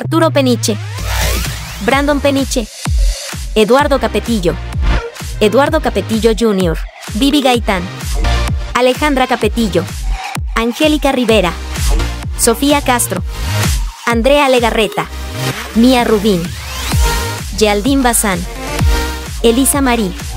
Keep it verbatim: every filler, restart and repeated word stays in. Arturo Peniche, Brandon Peniche, Eduardo Capetillo, Eduardo Capetillo junior, Bíbi Gaitán, Alejandra Capetillo, Angélica Rivera, Sofía Castro, Andrea Legarreta, Mia Rubín, Geraldine Bazán, Elisa Marí.